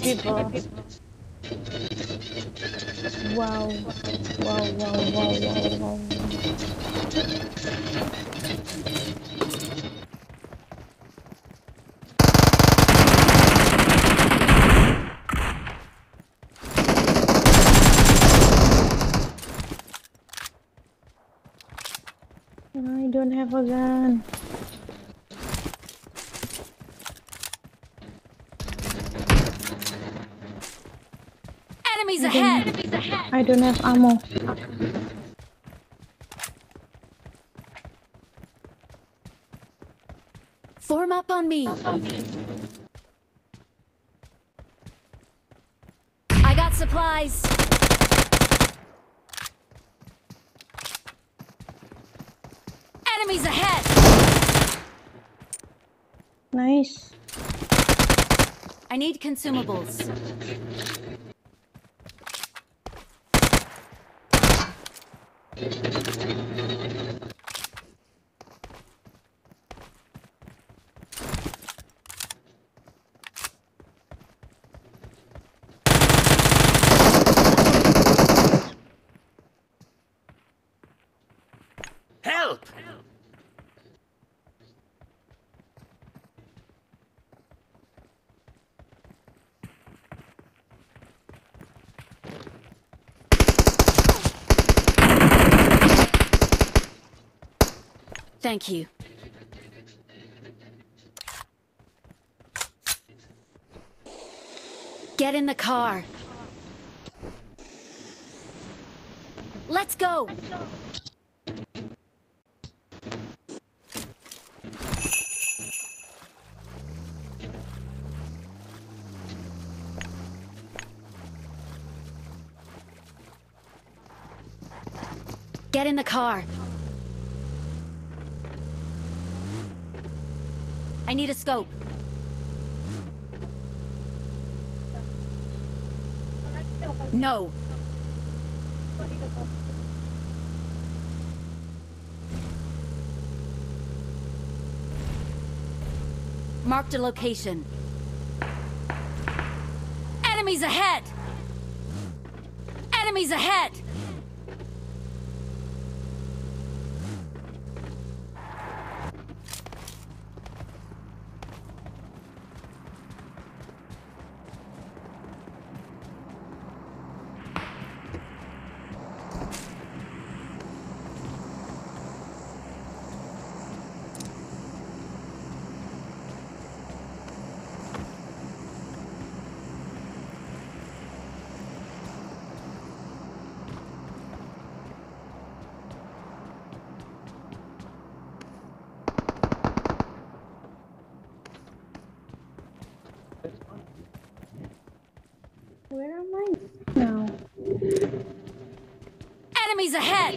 people. Wow. I don't have a gun. Enemies ahead. I don't have ammo. Form up on me. I got supplies. Enemies ahead. Nice. I need consumables. Help! Thank you. Get in the car. Let's go. Get in the car. I need a scope. No. Marked a location. Enemies ahead! Enemies ahead! Where am I now? Enemies ahead!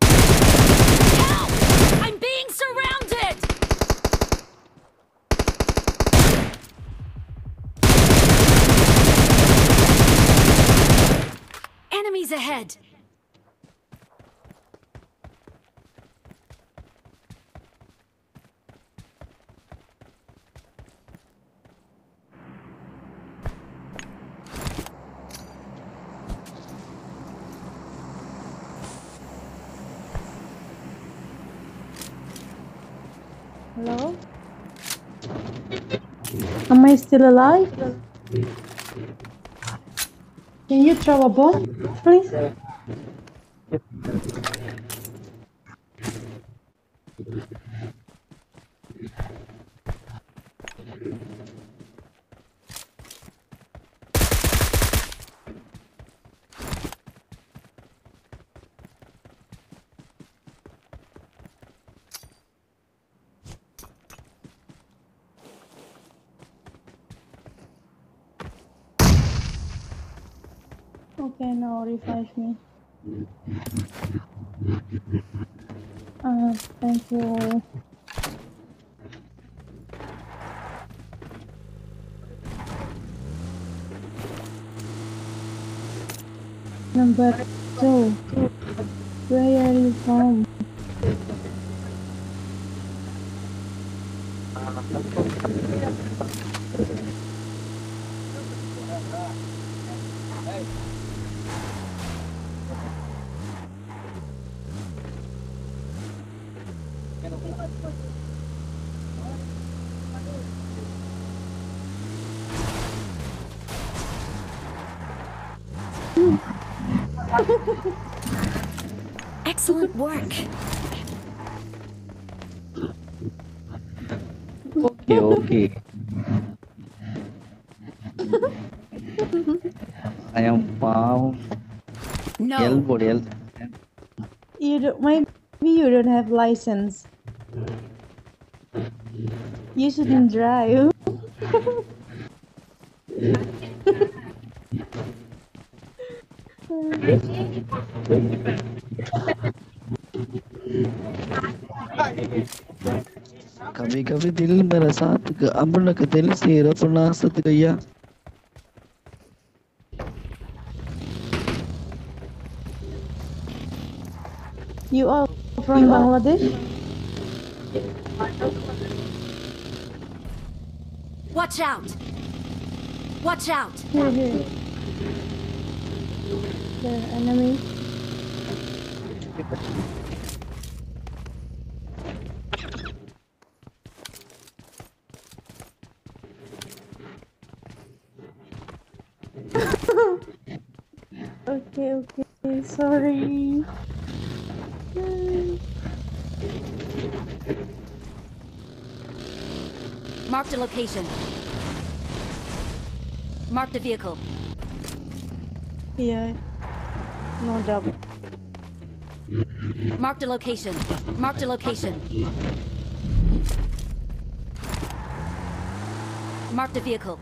Help! I'm being surrounded! Enemies ahead! Hello? Am I still alive? Can you throw a bomb, please? Okay, now revive me. Thank you. Number 2, where are you from? Excellent work. Okay. I am found. No. Everybody else. You don't. Maybe you don't have license. You shouldn't drive. कभी कभी दिल मेरा साथ अपना के दिल से अपना साथ गया You are from Bangladesh? Watch out! Watch out! The enemy. Okay, sorry. Mark the location. Mark the vehicle. Yeah. No double. Mark the location. Mark the location. Mark the vehicle.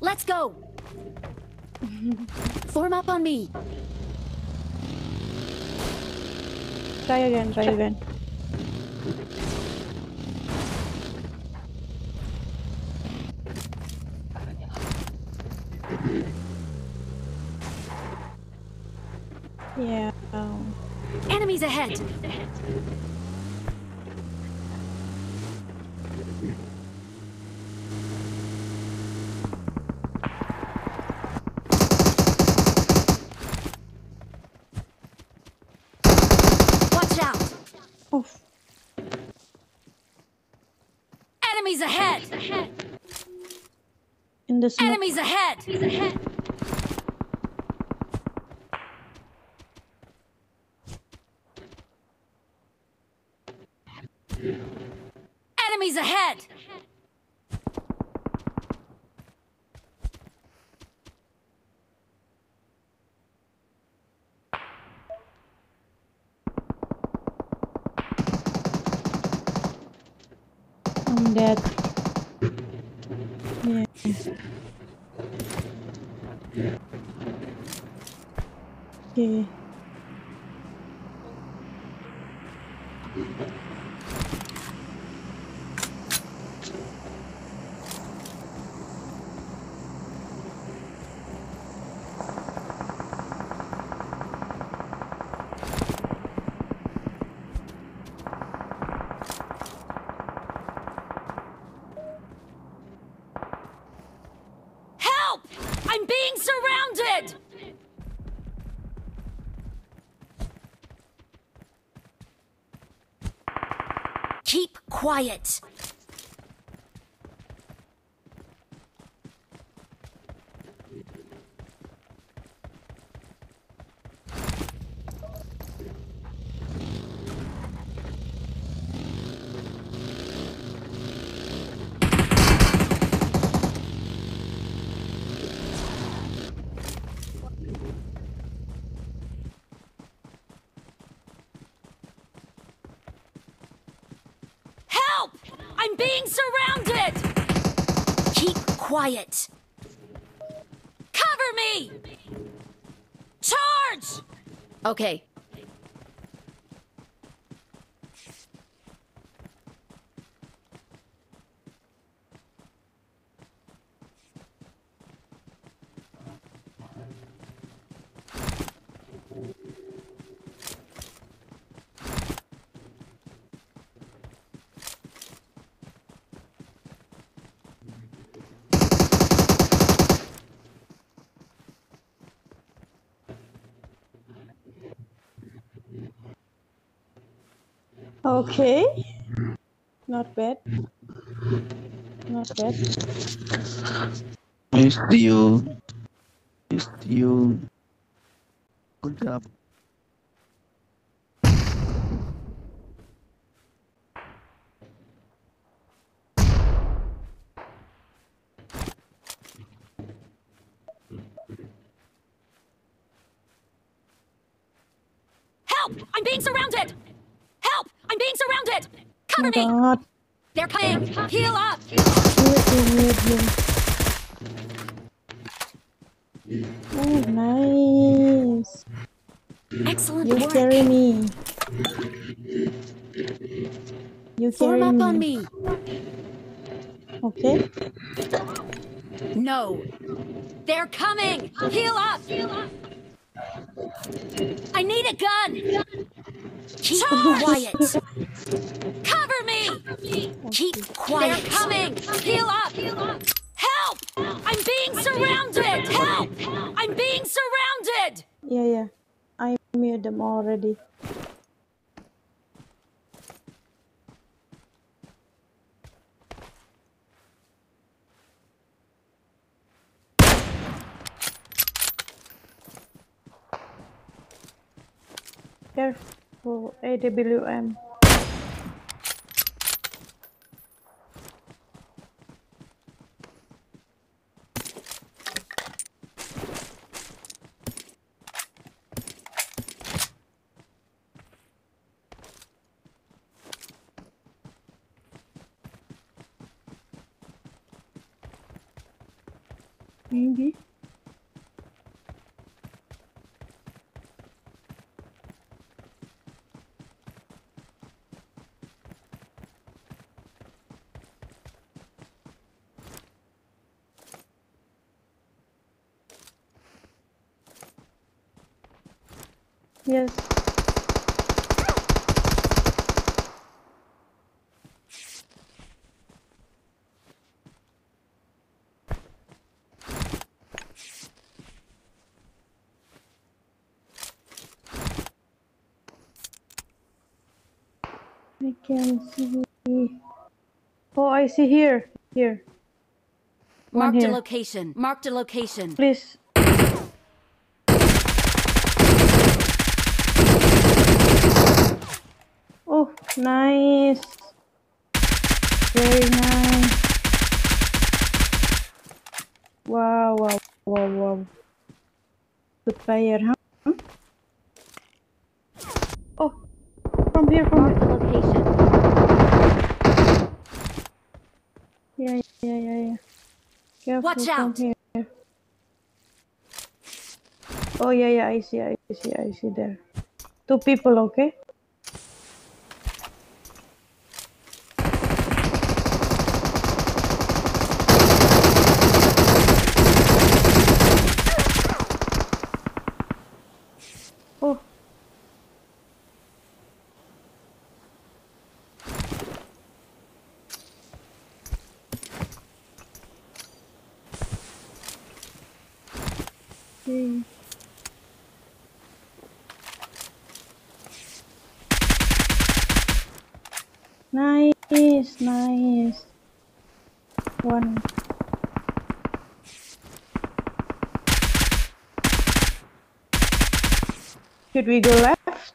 Let's go! Form up on me! Try again. Yeah. Enemies ahead! Enemies ahead! In the smoke. Enemies ahead! Enemies ahead! Dead. Yeah. Okay. Keep quiet. being surrounded! Keep quiet. Cover me! Charge! Okay. Okay, not bad, not bad. Missed you. Good job. Help! I'm being surrounded! I'm being surrounded! Cover me! God. They're coming! Heal up! Oh, nice! Excellent work! You carry me! You carry me! Form up on me! Okay. No! They're coming! Heal up! I need a gun! Keep quiet! Cover me! Keep quiet! They're coming! Heal up! Help! I'm being surrounded! Help! I'm being surrounded! Yeah. I made them already. Careful. Oh, AWM. Maybe. Yes. I can see. Oh, I see here. Here. Marked a location. Marked a location. Please. Oh, nice. Very nice. Wow. Good fire, huh? Oh, from here. Location. Yeah. Careful. Watch out. From here. Oh, yeah, I see there. Two people, okay? Nice. One. Should we go left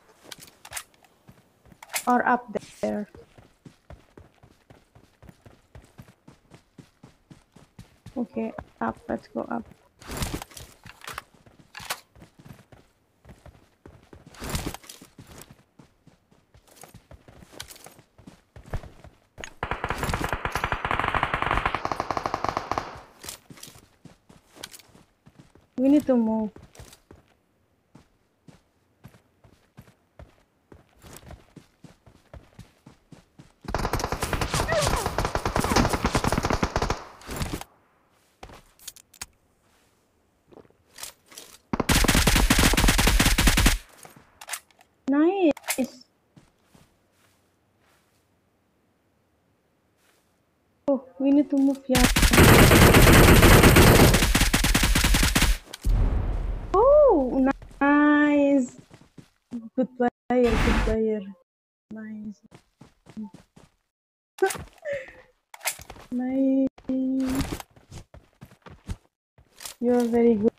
or up there? Okay, up. Let's go up. We need to move. Nice. Oh, we need to move here. Oh, nice. Good player, good player. Nice. Nice. You are very good.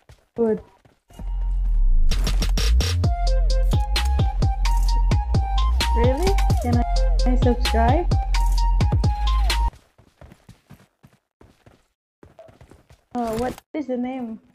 Really? Can I subscribe? What is the name?